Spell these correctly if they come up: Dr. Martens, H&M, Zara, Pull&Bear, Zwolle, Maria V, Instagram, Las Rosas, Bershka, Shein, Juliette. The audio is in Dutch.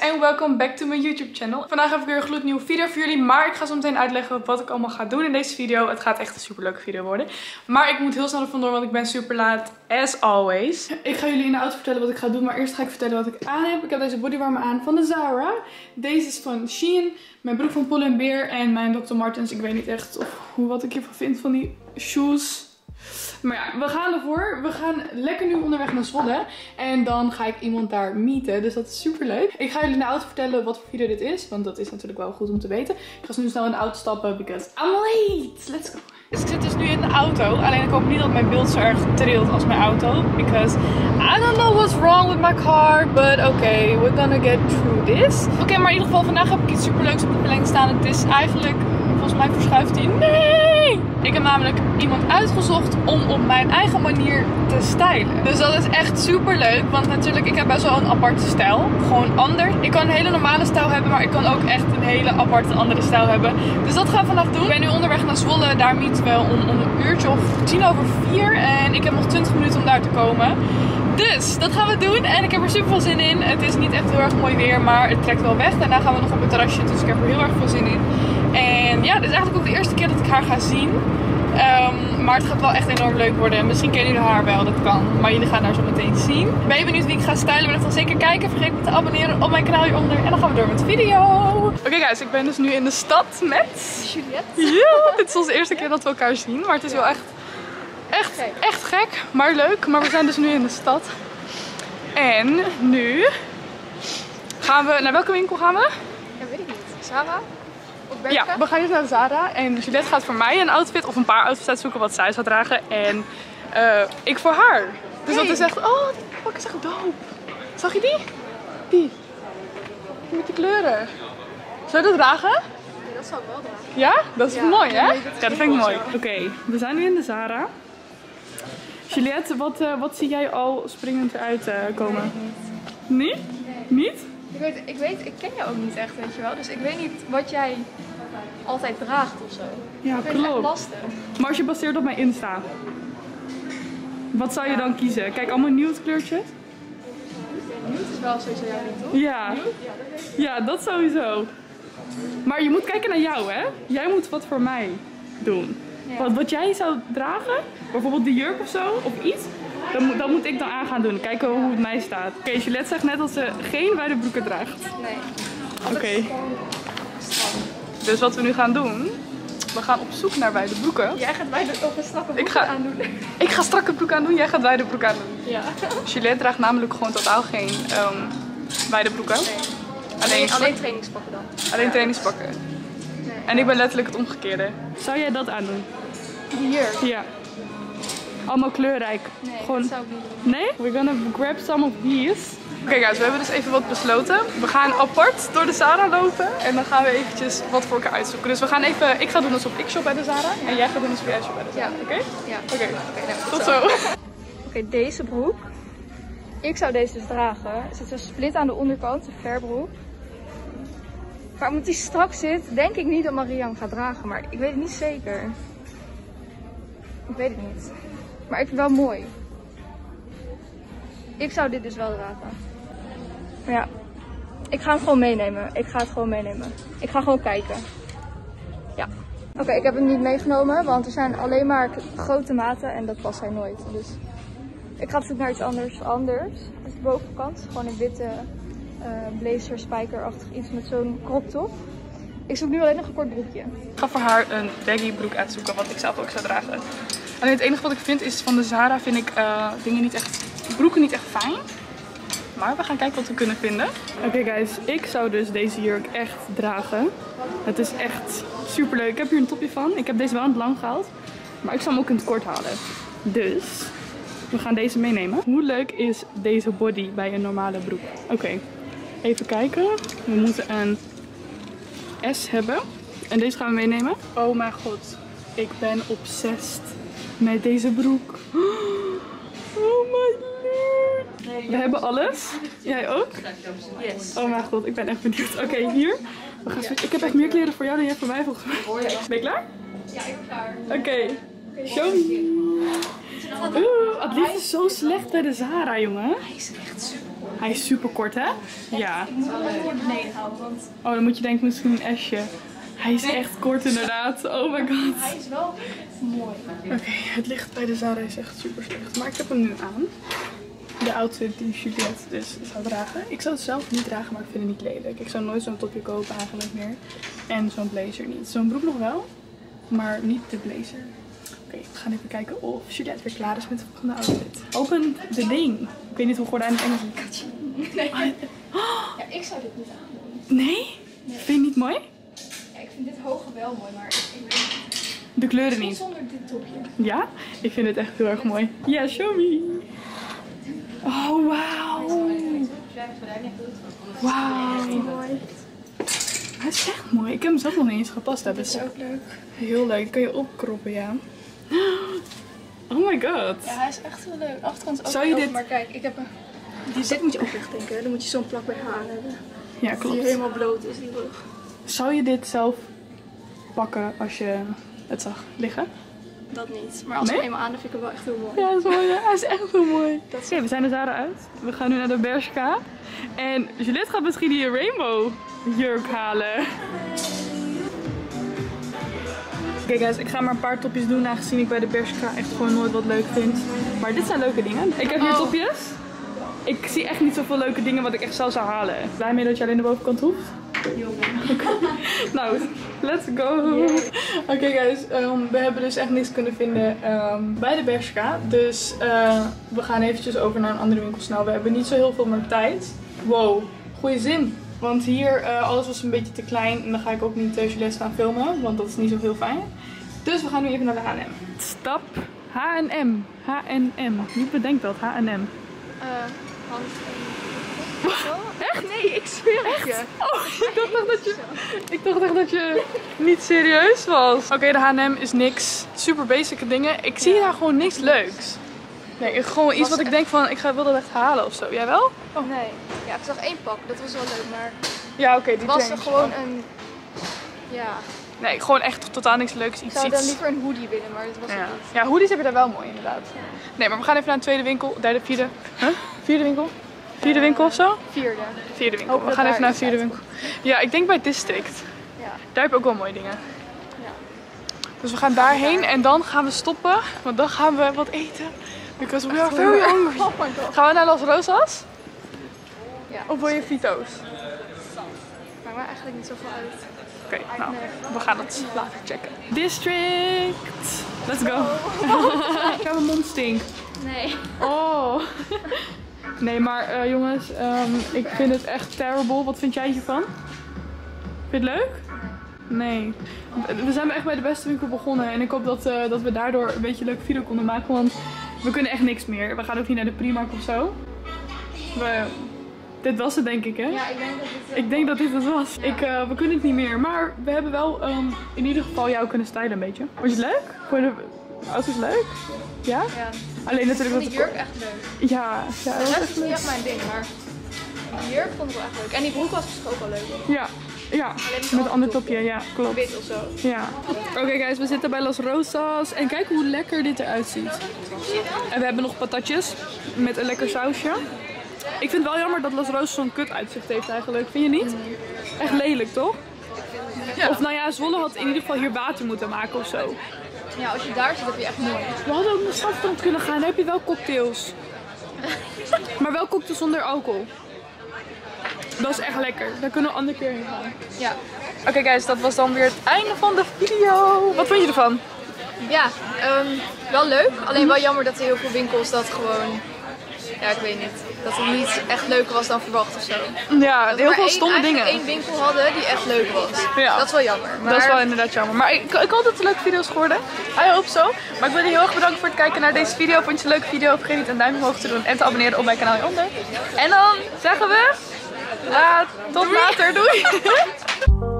guys en welkom back to mijn YouTube channel. Vandaag heb ik weer een gloednieuwe video voor jullie, maar ik ga zo meteen uitleggen wat ik allemaal ga doen in deze video. Het gaat echt een super leuke video worden. Maar ik moet heel snel er vandoor, want ik ben super laat, as always. Ik ga jullie in de auto vertellen wat ik ga doen, maar eerst ga ik vertellen wat ik aan heb. Ik heb deze bodywarmer aan van de Zara. Deze is van Shein, mijn broek van Pull&Bear en mijn Dr. Martens. Ik weet niet echt wat ik hiervan vind van die shoes. Maar ja, we gaan ervoor. We gaan lekker nu onderweg naar Zwolle. En dan ga ik iemand daar meeten. Dus dat is super leuk. Ik ga jullie in de auto vertellen wat voor video dit is. Want dat is natuurlijk wel goed om te weten. Ik ga nu snel in de auto stappen. Because I'm late. Let's go. Dus ik zit dus nu in de auto. Alleen ik hoop niet dat mijn beeld zo erg trilt als mijn auto. Because I don't know what's wrong with my car. But okay, we're gonna get through this. Oké, maar in ieder geval vandaag heb ik iets super leuks op de planning staan. Het is eigenlijk... Volgens mij verschuift hij. Nee! Ik heb namelijk iemand uitgezocht om op mijn eigen manier te stylen. Dus dat is echt super leuk. Want natuurlijk, ik heb best wel een aparte stijl. Gewoon anders. Ik kan een hele normale stijl hebben, maar ik kan ook echt een hele aparte andere stijl hebben. Dus dat gaan we vandaag doen. Ik ben nu onderweg naar Zwolle. Daar meeten we om een uurtje of 4:10. En ik heb nog 20 minuten om daar te komen. Dus dat gaan we doen en ik heb er super veel zin in. Het is niet echt heel erg mooi weer, maar het trekt wel weg. Daarna gaan we nog op het terrasje, dus ik heb er heel erg veel zin in. En ja, dit is eigenlijk ook de eerste keer dat ik haar ga zien. Maar het gaat wel echt enorm leuk worden. Misschien kennen jullie haar wel, dat kan. Maar jullie gaan haar zo meteen zien. Ben je benieuwd wie ik ga stylen? Wil je dan zeker kijken? Vergeet niet te abonneren op mijn kanaal hieronder. En dan gaan we door met de video. Oké, guys, ik ben dus nu in de stad met... Juliette. Ja, dit is onze eerste keer dat we elkaar zien. Maar het is wel echt gek, maar leuk. Maar we zijn dus nu in de stad. En nu gaan we... Naar welke winkel gaan we? Ja, weet ik niet. Zara? Of Bershka? Ja, we gaan dus naar Zara. En Juliette gaat voor mij een outfit of een paar outfits uitzoeken wat zij zou dragen. En ik voor haar. Dus dat is echt... Oh, die pak is echt dope. Zag je die? Die. Met die kleuren. Zou je dat dragen? Ja, dat zou ik wel dragen. Ja? Dat is mooi, hè? Ja, dat vind ik mooi. Oké, we zijn nu in de Zara. Juliette, wat zie jij al springend eruit komen? Nee? Niet? Ik ken jou ook niet echt, weet je wel. Dus ik weet niet wat jij altijd draagt of zo. Ja, klopt. Ik vind het echt lastig. Maar als je baseert op mijn Insta, wat zou je dan kiezen? Kijk, allemaal nude kleurtjes. Nude is wel sowieso jouw ding, toch? Ja. Ja, dat sowieso. Maar je moet kijken naar jou, hè? Jij moet wat voor mij doen. Ja. Wat jij zou dragen, bijvoorbeeld de jurk of zo, of iets, dat moet ik dan aan gaan doen. Kijken hoe het mij staat. Oké, Juliette zegt net dat ze geen wijde broeken draagt. Nee. Oké. Dus wat we nu gaan doen, we gaan op zoek naar wijde broeken. Jij gaat wijde of een strakke broek aandoen. Ik ga strakke broek aandoen, jij gaat wijde broek aandoen. Ja. Juliette draagt namelijk gewoon totaal geen wijde broeken. Nee. Alleen trainingspakken dan. Alleen trainingspakken. Nee. En ik ben letterlijk het omgekeerde. Zou jij dat aandoen? Die jurk? Ja. Allemaal kleurrijk. Nee, gewoon... dat zou ik niet doen. Nee? We're gonna grab some of these. Oké, guys, we hebben dus even wat besloten. We gaan apart door de Zara lopen. En dan gaan we eventjes wat voor elkaar uitzoeken. Dus we gaan even... Ik ga doen alsof ik shop bij de Zara. Ja. En jij gaat doen alsof jij shop bij de Zara. Ja. Oké? Ja. Oké, tot zo. Oké, deze broek. Ik zou deze dus dragen. Er zit een split aan de onderkant, een verbroek. Maar omdat die strak zit, denk ik niet dat Maria hem gaat dragen. Maar ik weet het niet zeker. Ik weet het niet. Maar ik vind het wel mooi. Ik zou dit dus wel dragen. Maar ja, ik ga hem gewoon meenemen. Ik ga gewoon kijken. Ja. Oké, ik heb hem niet meegenomen. Want er zijn alleen maar grote maten en dat past hij nooit. Dus ik ga op zoek naar iets anders. Dus de bovenkant. Gewoon een witte... blazer, spijkerachtig iets met zo'n crop top. Ik zoek nu alleen nog een kort broekje. Ik ga voor haar een baggy broek uitzoeken, wat ik zelf ook zou dragen. Alleen het enige wat ik vind is van de Zara vind ik broeken niet echt fijn. Maar we gaan kijken wat we kunnen vinden. Oké, guys, ik zou dus deze jurk echt dragen. Het is echt super leuk. Ik heb hier een topje van. Ik heb deze wel in het lang gehaald, maar ik zou hem ook in het kort halen. Dus we gaan deze meenemen. Hoe leuk is deze body bij een normale broek? Oké. Even kijken. We moeten een S hebben. En deze gaan we meenemen. Oh mijn god. Ik ben obsessed met deze broek. Oh my lord. We hebben alles. Jij ook? Yes. Oh mijn god. Ik ben echt benieuwd. Oké, hier. We gaan switchen. Ik heb echt meer kleren voor jou dan jij voor mij volgens mij. Ben je klaar? Ja, ik ben klaar. Oké. Show me. Het liefst is zo slecht bij de Zara, jongen. Hij is echt super cool. Hij is super kort, hè? Ja. Ik moet hem voor de beneden houden, want... Oh, dan moet je denken misschien een esje. Hij is echt kort inderdaad. Oh my god. Hij is wel mooi. Oké, het licht bij de Zara is echt super slecht. Maar ik heb hem nu aan. De outfit die Juliette dus zou dragen. Ik zou het zelf niet dragen, maar ik vind het niet lelijk. Ik zou nooit zo'n topje kopen eigenlijk meer. En zo'n blazer niet. Zo'n broek nog wel, maar niet de blazer. Oké, we gaan even kijken of Juliette weer klaar is met de volgende outfit. Open de ding. Ik weet niet hoe gordijn het Engels is. Ja, ik zou dit niet aandoen. Nee? Vind je het niet mooi? Ja, ik vind dit hoge wel mooi, maar ik weet niet. De kleuren niet. Zonder dit topje. Ja? Ik vind het echt heel erg mooi. Ja, yeah, show me. Oh, wauw. Wauw. Hij is echt mooi. Ik heb hem zelf nog niet eens gepast hebben. Dat is ook leuk. Heel leuk. Dat kan je opkroppen, ja. Oh my god. Ja, hij is echt heel leuk. Achterkant ook leuk. Dit... Maar kijk, ik heb een... Dit moet je ook echt denken. Dan moet je zo'n plak bij haar hebben. Ja, klopt. Dat die helemaal bloot is, die rug. Zou je dit zelf pakken als je het zag liggen? Dat niet. Maar als ik hem eenmaal aan, dan vind ik hem wel echt heel mooi. Ja, dat is mooi. Ja. Hij is echt heel mooi. Oké, we zijn er Zara uit. We gaan nu naar de Bershka. En Juliette gaat misschien die rainbow jurk halen. Oké guys, ik ga maar een paar topjes doen, aangezien ik bij de Bershka echt gewoon nooit wat leuk vind. Maar dit zijn leuke dingen. Ik heb hier topjes. Ik zie echt niet zoveel leuke dingen wat ik echt zelf zou halen. Blij mee dat je alleen de bovenkant hoeft? Okay. Nou, let's go! Yeah. Oké guys, we hebben dus echt niks kunnen vinden bij de Bershka. Dus we gaan eventjes over naar een andere winkel snel. We hebben niet zo heel veel meer tijd. Wow, goede zin! Want hier, alles was een beetje te klein en dan ga ik ook niet Juliette gaan filmen, want dat is niet zo heel fijn. Dus we gaan nu even naar de H&M. Stap H&M. H&M. Wie bedenkt dat? H&M. Echt? Nee, ik zweer het je. Oh, ik dacht echt dat je niet serieus was. Oké, de H&M is niks. Super basic dingen. Ik zie daar gewoon niks leuks. Nee, gewoon iets wat ik denk van, ik wil dat echt halen ofzo. Jij wel? Oh. Nee. Ja, ik zag één pak. Dat was wel leuk, maar... Ja, oké. Die was er gewoon een... Ja. Nee, gewoon echt totaal niks leuks. Iets, ik zou dan liever een hoodie willen, maar dat was het niet. Ja, hoodies heb je daar wel mooi inderdaad. Ja. Nee, maar we gaan even naar een tweede winkel. Derde, vierde. Huh? Vierde winkel? Vierde winkel of zo? Vierde. Vierde winkel. Hoop we gaan even naar de vierde winkel. Ja, ik denk bij District. Ja. Daar heb je ook wel mooie dingen. Ja. Dus we gaan daarheen en dan gaan we stoppen. Want dan gaan we wat eten. Because we are very hungry. Oh my god. Gaan we naar Las Rosas? Ja. Of wil je Vito's? Maakt me eigenlijk niet zoveel uit. Oké, nou, we gaan het later checken. District! Let's go. Ik heb mijn mond stinkt. Nee. Oh. Nee, maar jongens, ik vind het echt terrible. Wat vind jij hiervan? Vind je het leuk? Nee. We zijn echt bij de beste winkel begonnen. En ik hoop dat we daardoor een beetje een leuke video konden maken. Want we kunnen echt niks meer. We gaan ook niet naar de Primark of zo. Dit was het, denk ik, hè? Ja, ik denk dat dit het was. Ja. We kunnen het niet meer. Maar we hebben wel in ieder geval jou kunnen stylen een beetje. Vond je het leuk? Vond je de outfits leuk? Ja? Ja. Alleen natuurlijk dat ik vond die jurk echt leuk. Ja, ja. De rest is niet echt mijn ding, maar die jurk vond ik wel echt leuk. En die broek was misschien ook wel leuk. Hoor. Ja, ja. Met een ander topje, ja, klopt. Wit of zo. Ja. Oké guys, we zitten bij Las Rosas en kijk hoe lekker dit eruit ziet. En we hebben nog patatjes met een lekker sausje. Ik vind het wel jammer dat Las Rosas zo'n kut uitzicht heeft eigenlijk, vind je niet? Echt lelijk, toch? Ja. Of nou ja, Zwolle had in ieder geval hier water moeten maken of zo. Ja, als je daar zit, heb je echt mooi. We hadden ook naar Stadfront kunnen gaan, dan heb je wel cocktails. Maar wel cocktails zonder alcohol. Dat is echt lekker. Daar kunnen we een andere keer heen gaan. Ja. Oké guys, dat was dan weer het einde van de video. Wat vond je ervan? Ja, wel leuk. Alleen wel jammer dat er heel veel winkels dat gewoon... Ja, ik weet niet. Dat het niet echt leuker was dan verwacht of zo. Ja, dat heel veel stomme dingen. Dat we één winkel hadden die echt leuk was. Ja. Dat is wel jammer. Maar... Dat is wel inderdaad jammer. Maar ik hoop dat het leuke video's geworden. I hope so. Maar ik wil jullie heel erg bedanken voor het kijken naar deze video. Vond je een leuke video? Vergeet niet een duimpje omhoog te doen en te abonneren op mijn kanaal hieronder. En dan zeggen we... tot later. Doei!